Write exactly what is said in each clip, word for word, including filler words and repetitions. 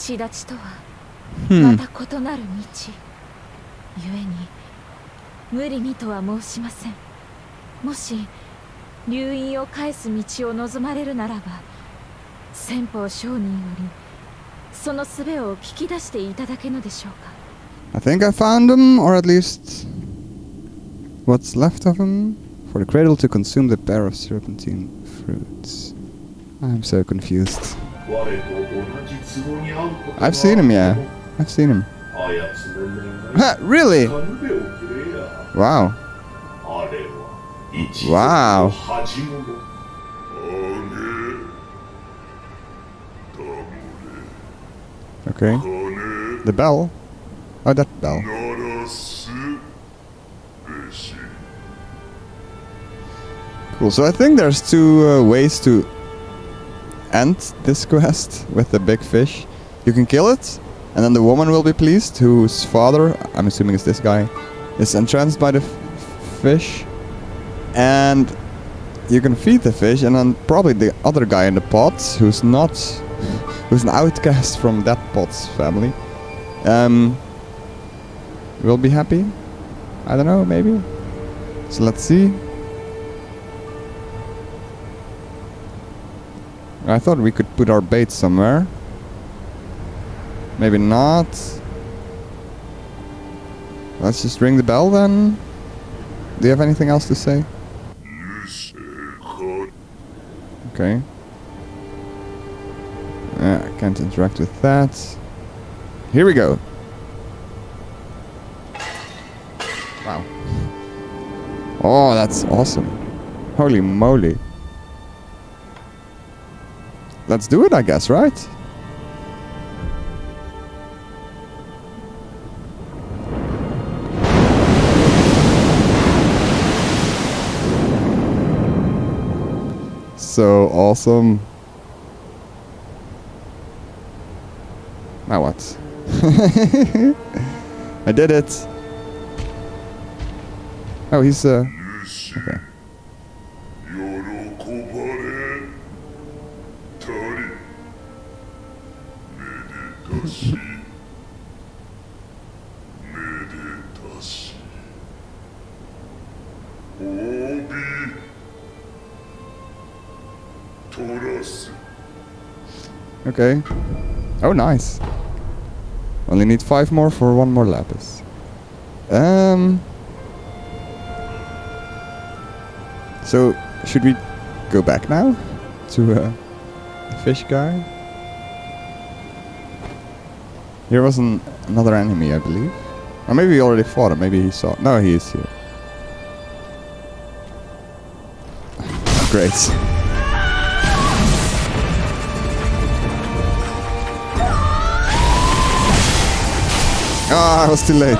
私たちとはまた異なる道。故に無理にとは申しません。もし留院を返す道を望まれるならば、先方商人よりその術を聞き出していただけのでしょうか。I think I found him, or at least what's left of him, for the cradle to consume the pear of serpentine fruits. I'm so confused. I've seen him, yeah. I've seen him. Really? Wow. Wow. Okay. The bell. Oh, that bell. Cool, so I think there's two uh, ways to end this quest with the big fish. You can kill it, and then the woman will be pleased, whose father, I'm assuming it's this guy, is entranced by the f fish. And you can feed the fish, and then probably the other guy in the pot, who's not... who's an outcast from that pot's family. Um... We'll be happy? I don't know, maybe? So let's see. I thought we could put our bait somewhere. Maybe not. Let's just ring the bell then. Do you have anything else to say? Okay. Uh, I can't interact with that. Here we go. Wow. Oh, that's awesome. Holy moly. Let's do it, I guess, right? So awesome. Now what? I did it. Oh, he's, uh... okay. Okay. Oh, nice. Only need five more for one more lapis. Um... So, should we go back now to uh, the fish guy? Here was an, another enemy, I believe. Or maybe we already fought him, maybe he saw... No, he is here. Great. Ah, I was too late.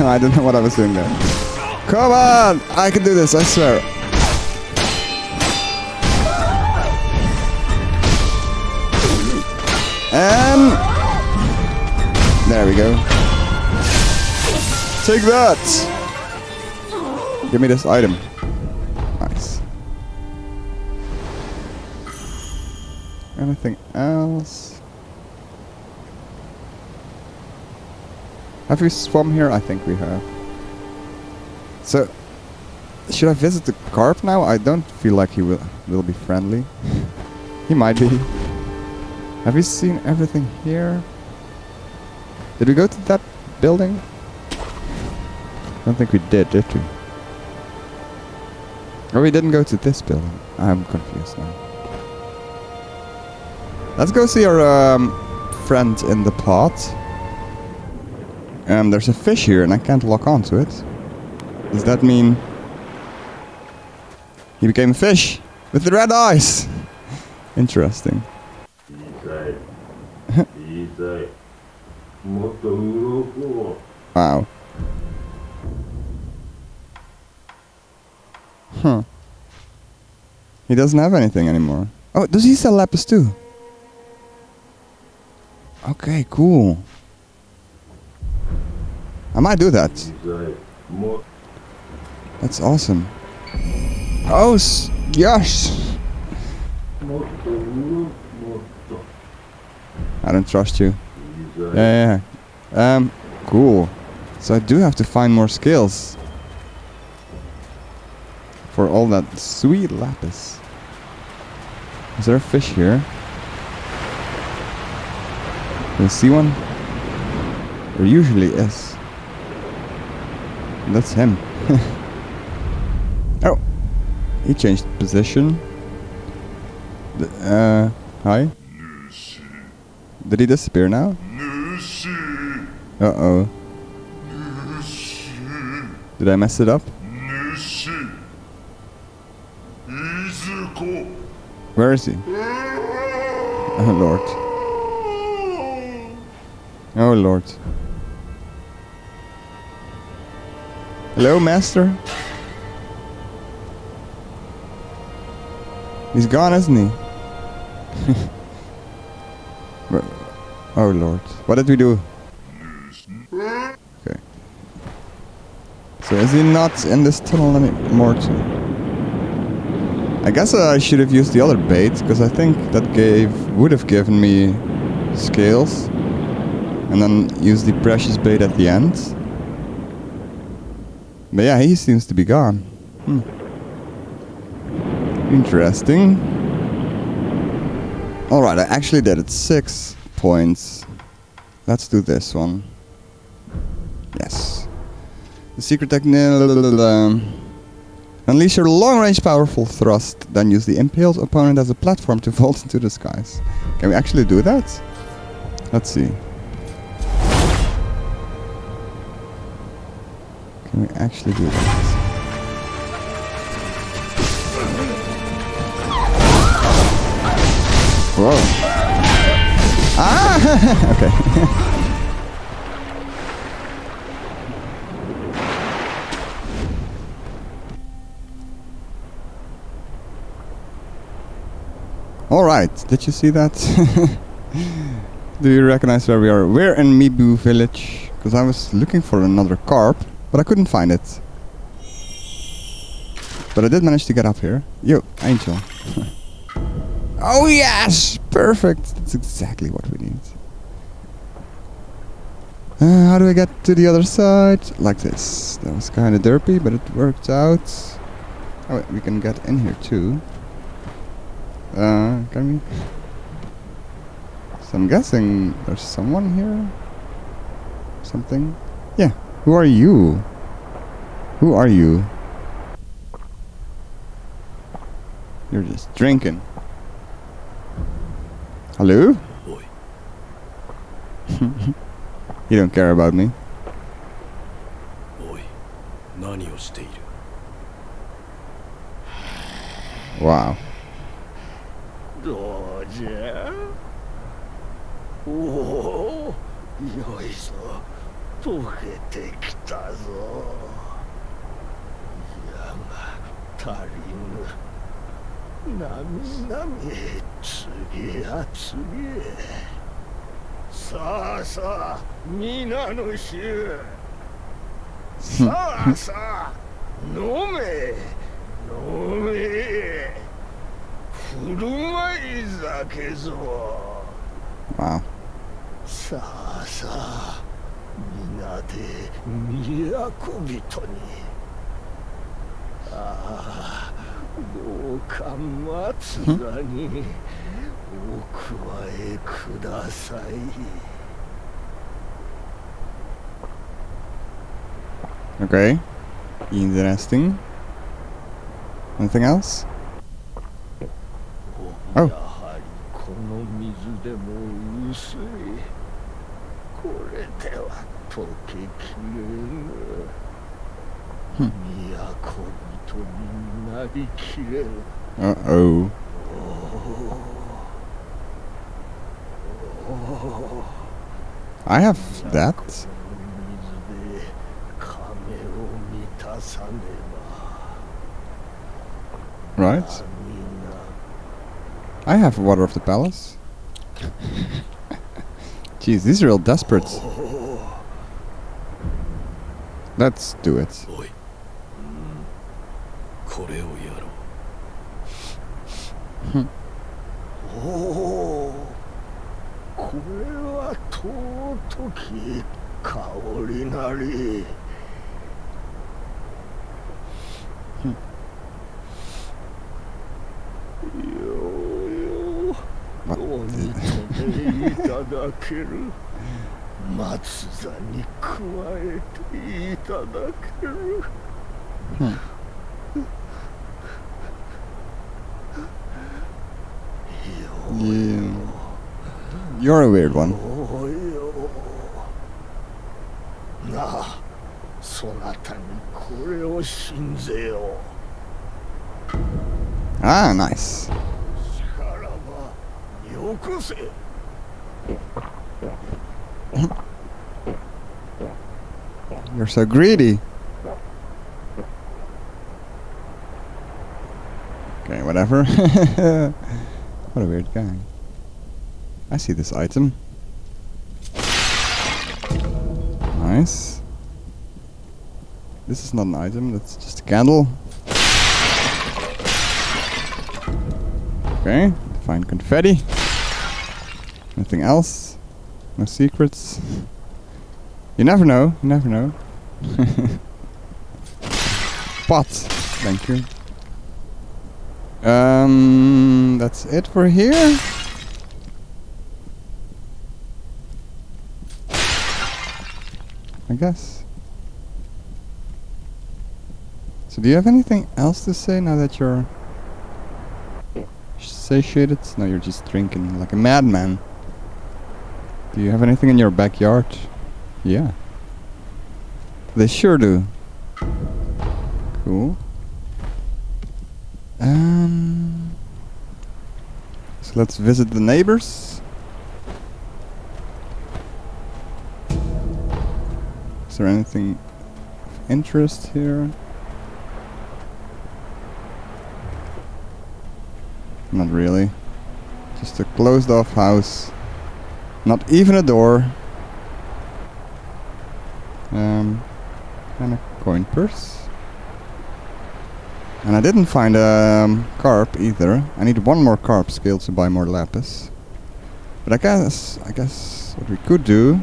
I don't know what I was doing there. Come on! I can do this, I swear. And... there we go. Take that! Give me this item. Nice. Anything else? Have we swum here? I think we have. So, should I visit the carp now? I don't feel like he will will be friendly. He might be. Have we seen everything here? Did we go to that building? I don't think we did, did we? Or we didn't go to this building. I'm confused now. Let's go see our um, friend in the pot. Um, there's a fish here and I can't lock onto it. Does that mean he became a fish with the red eyes? Interesting. Wow. Huh. He doesn't have anything anymore. Oh, does he sell lapis too? Okay, cool. I might do that. That's awesome. Oh, yes! I don't trust you. Yeah, yeah. Um, cool. So I do have to find more skills. For all that sweet lapis. Is there a fish here? Can I see one? There usually is. That's him. Oh! He changed position. The, uh, hi? Lucy. Did he disappear now? Lucy. Uh-oh. Did I mess it up? Lucy. Where is he? Oh lord. Oh lord. Hello, master? He's gone, isn't he? Oh lord. What did we do? Okay. So is he not in this tunnel anymore? I guess I should have used the other bait, because I think that gave would have given me scales. And then use the precious bait at the end. But yeah, he seems to be gone. Hmm. Interesting. Alright, I actually did it. Six points. Let's do this one. Yes. The secret technique. Unleash your long-range powerful thrust, then use the impaled opponent as a platform to vault into the skies. Can we actually do that? Let's see. Can we actually do that? Whoa. Ah! Okay. Alright, did you see that? Do you recognize where we are? We're in Mibu Village. Because I was looking for another carp, but I couldn't find it. But I did manage to get up here. Yo, angel. Oh yes! Perfect! That's exactly what we need. Uh, how do I get to the other side? Like this. That was kind of derpy, but it worked out. Oh wait, we can get in here too. Uh, can we? So I'm guessing there's someone here? Something? Yeah. Who are you? Who are you? You're just drinking. Hello? Boy. You don't care about me. Boy. Wow. Wow. Hmm? Okay. Interesting. Anything else? Oh. Hmm. Uh-oh. I have that. Right. I have water of the palace. Jeez, these are real desperate. Let's do it. これをやろう。おお、これは尊き香りなり。よよ、お認めいただける。松座に加えていただける。You, you're a weird one. Ah, nice. You're so greedy. Okay, whatever. What a weird guy. I see this item. Nice. This is not an item, that's just a candle. Okay, find confetti. Nothing else. No secrets. You never know, you never know. Pot, thank you. Um, that's it for here. I guess. So, do you have anything else to say now that you're satiated? No, you're just drinking like a madman. Do you have anything in your backyard? Yeah. They sure do. Cool. Um, so let's visit the neighbors. Is there anything of interest here? Not really. Just a closed off house. Not even a door. Um, and a coin purse. And I didn't find a um, carp either. I need one more carp skill to buy more lapis. But I guess, I guess what we could do,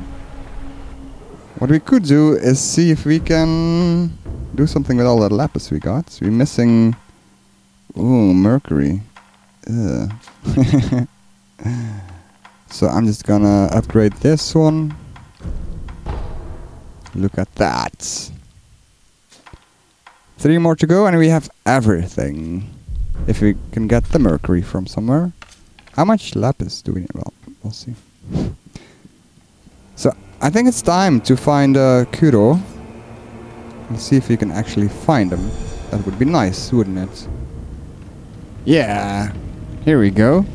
what we could do is see if we can do something with all that lapis we got. We're missing, ooh, mercury. Ugh. So I'm just gonna upgrade this one. Look at that. Three more to go and we have everything. If we can get the mercury from somewhere. How much lapis do we need? Well, we'll see. So, I think it's time to find uh, Kuro. And see if we can actually find him. That would be nice, wouldn't it? Yeah. Here we go.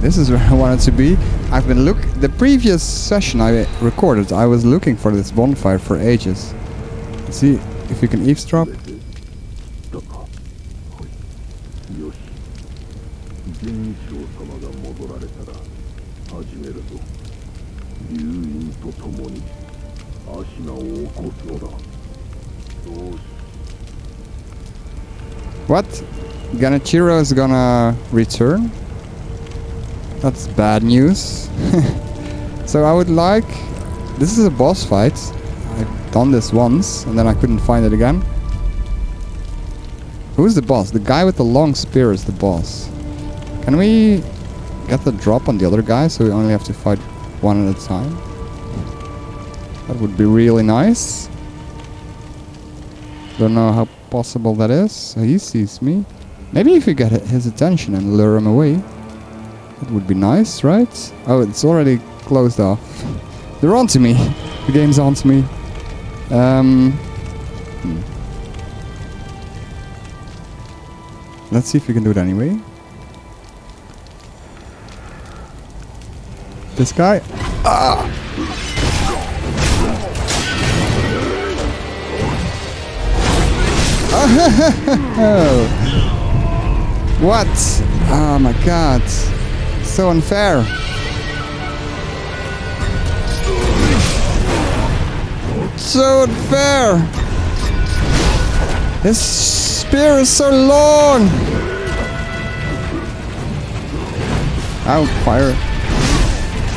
This is where I wanted to be. I've been look. The previous session I recorded, I was looking for this bonfire for ages. See if you can eavesdrop. What? Genichiro is gonna return? That's bad news. So I would like... This is a boss fight. I've done this once, and then I couldn't find it again. Who's the boss? The guy with the long spear is the boss. Can we get the drop on the other guy, so we only have to fight one at a time? That would be really nice. Don't know how possible that is. He sees me. Maybe if we get his attention and lure him away. That would be nice, right? Oh, it's already closed off. They're on to me. The game's on to me. Um, hmm. Let's see if we can do it anyway. This guy. Ah! Oh. What? Oh my god. So unfair. So unfair! His spear is so long! Ow, fire.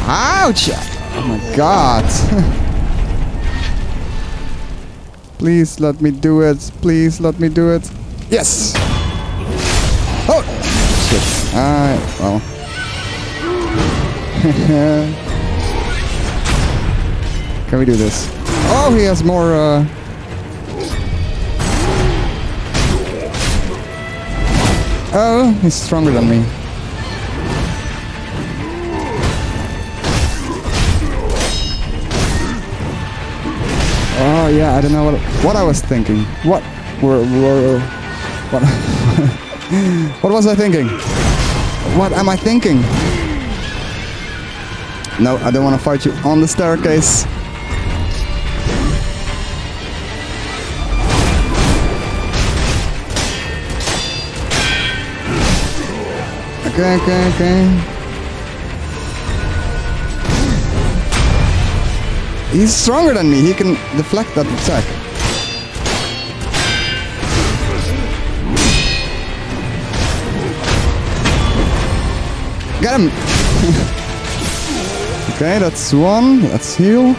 Ouch! Oh my god. Please let me do it. Please let me do it. Yes! Oh! Shit. Alright, well. Can we do this? Oh, he has more, uh... Oh, he's stronger than me. Oh yeah, I don't know what what I was thinking. What were, were what? What was I thinking? What am I thinking? No, I don't want to fight you on the staircase. Okay, okay, okay. He's stronger than me. He can deflect that attack. Get him! Okay, that's one. That's heal.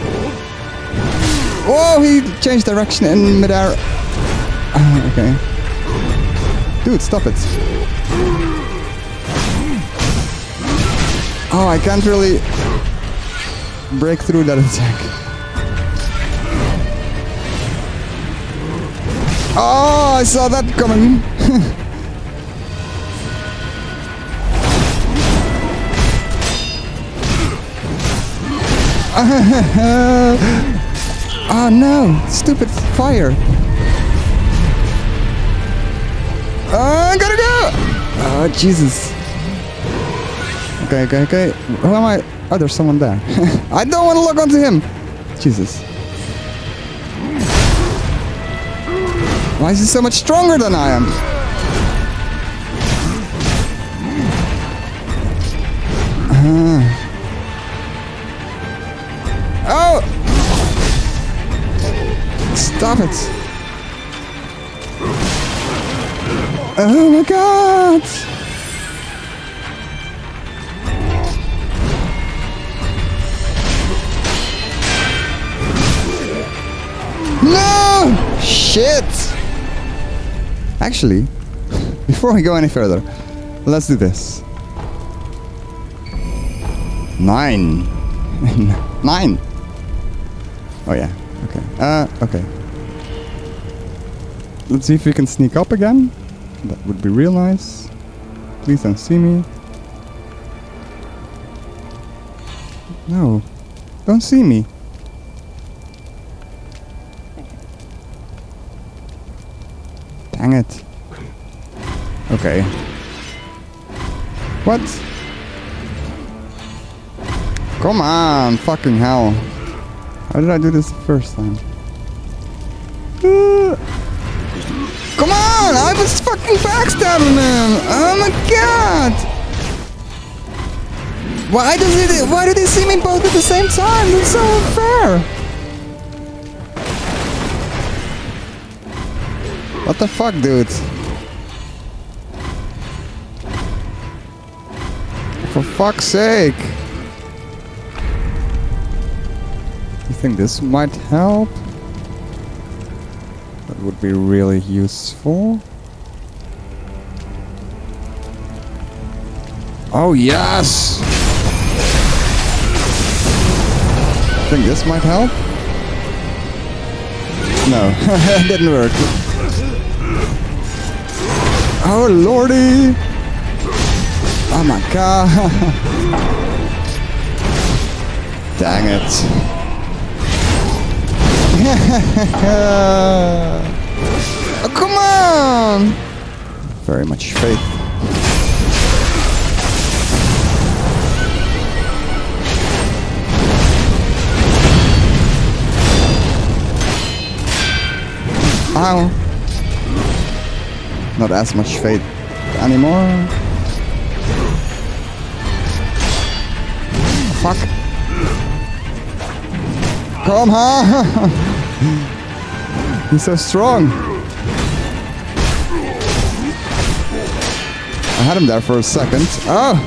Oh, he changed direction in midair. Okay. Dude, stop it. Oh, I can't really break through that attack. Oh, I saw that coming. Oh no, stupid fire. Oh, I gotta go. Oh, Jesus. Okay, okay, okay. Who am I? Oh, there's someone there. I don't want to look onto him. Jesus. Why is he so much stronger than I am? Uh. Oh! Stop it. Oh my god! No! Shit! Actually, before we go any further, let's do this. Nine. Nine! Oh yeah, okay. Uh, okay. Let's see if we can sneak up again. That would be real nice. Please don't see me. No. Don't see me. Dang it. Okay. What? Come on, fucking hell. How did I do this the first time? Uh, come on, I was fucking backstabbing him. Oh my god. Why does it, why did he see me both at the same time? That's so unfair. What the fuck, dude? For fuck's sake! You think this might help? That would be really useful. Oh yes! I think this might help? No, it didn't work. Oh lordy! Oh my god! Dang it! Oh, come on! Very much faith. Ow! Not as much faith anymore. Fuck. Come on! He's so strong. had him there for a second. Oh!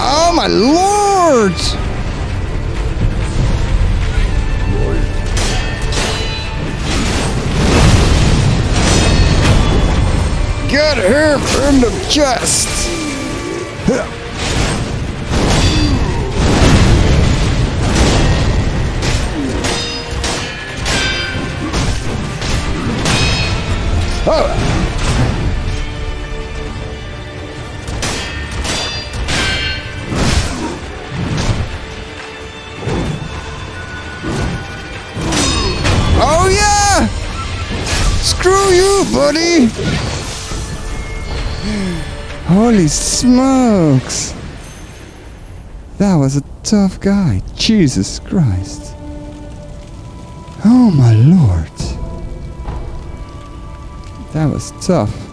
Oh my lord! Get him in the chest! Oh, oh yeah! Screw you, buddy! Holy smokes! That was a tough guy. Jesus Christ. Oh my lord. That was tough.